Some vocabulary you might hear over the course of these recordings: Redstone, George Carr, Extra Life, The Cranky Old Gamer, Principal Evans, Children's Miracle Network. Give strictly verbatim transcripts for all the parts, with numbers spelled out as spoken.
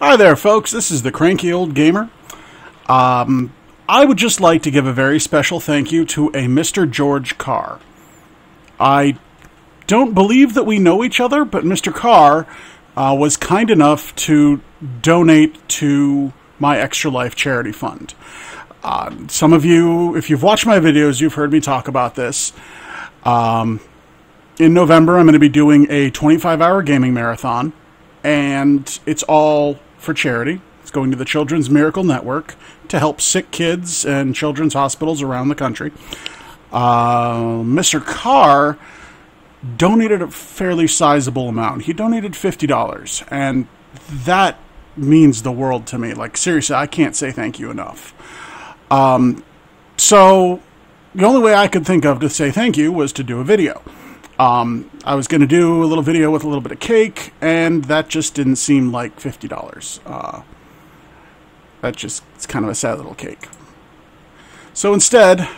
Hi there, folks. This is the Cranky Old Gamer. Um, I would just like to give a very special thank you to a Mister George Carr. I don't believe that we know each other, but Mister Carr uh, was kind enough to donate to my Extra Life charity fund. Uh, some of you, if you've watched my videos, you've heard me talk about this. Um, in November, I'm going to be doing a twenty-five hour gaming marathon, and it's all for charity. It's going to the Children's Miracle Network to help sick kids and children's hospitals around the country. Uh, Mister Carr donated a fairly sizable amount. He donated fifty dollars, and that means the world to me. Like, seriously, I can't say thank you enough. Um, so the only way I could think of to say thank you was to do a video. Um, I was going to do a little video with a little bit of cake, and that just didn't seem like fifty dollars. Uh, that just, it's kind of a sad little cake. So instead,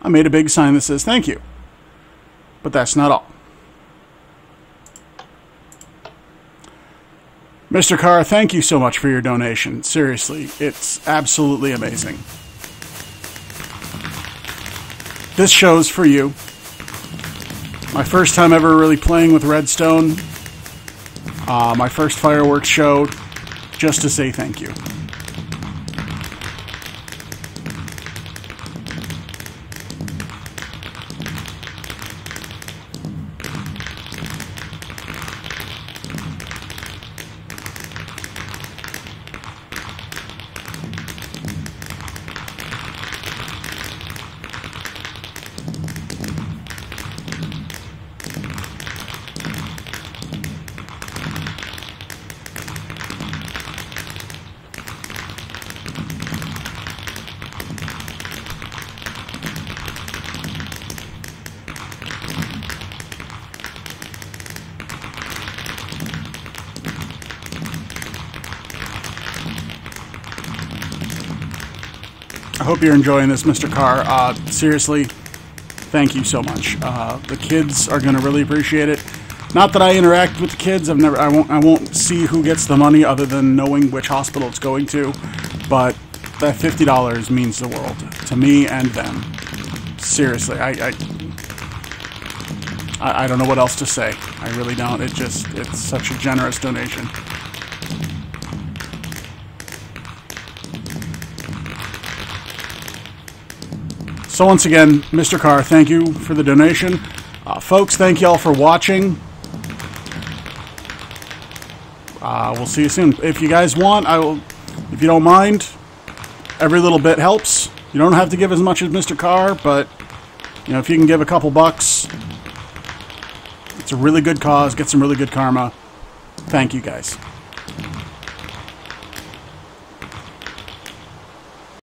I made a big sign that says thank you. But that's not all. Mister Carr, thank you so much for your donation. Seriously, it's absolutely amazing. This show's for you. My first time ever really playing with Redstone. Uh, my first fireworks show, just to say thank you. I hope you're enjoying this, Mister Carr. Uh, seriously, thank you so much. Uh, the kids are going to really appreciate it. Not that I interact with the kids. I've never. I won't. I won't see who gets the money, other than knowing which hospital it's going to. But that fifty dollars means the world to me and them. Seriously, I. I, I don't know what else to say. I really don't. It just. It's such a generous donation. So once again, Mister Carr, thank you for the donation. Uh, folks, thank y'all for watching. Uh, we'll see you soon. If you guys want, I will. If you don't mind, every little bit helps. You don't have to give as much as Mister Carr, but you know, if you can give a couple bucks, it's a really good cause. Get some really good karma. Thank you, guys.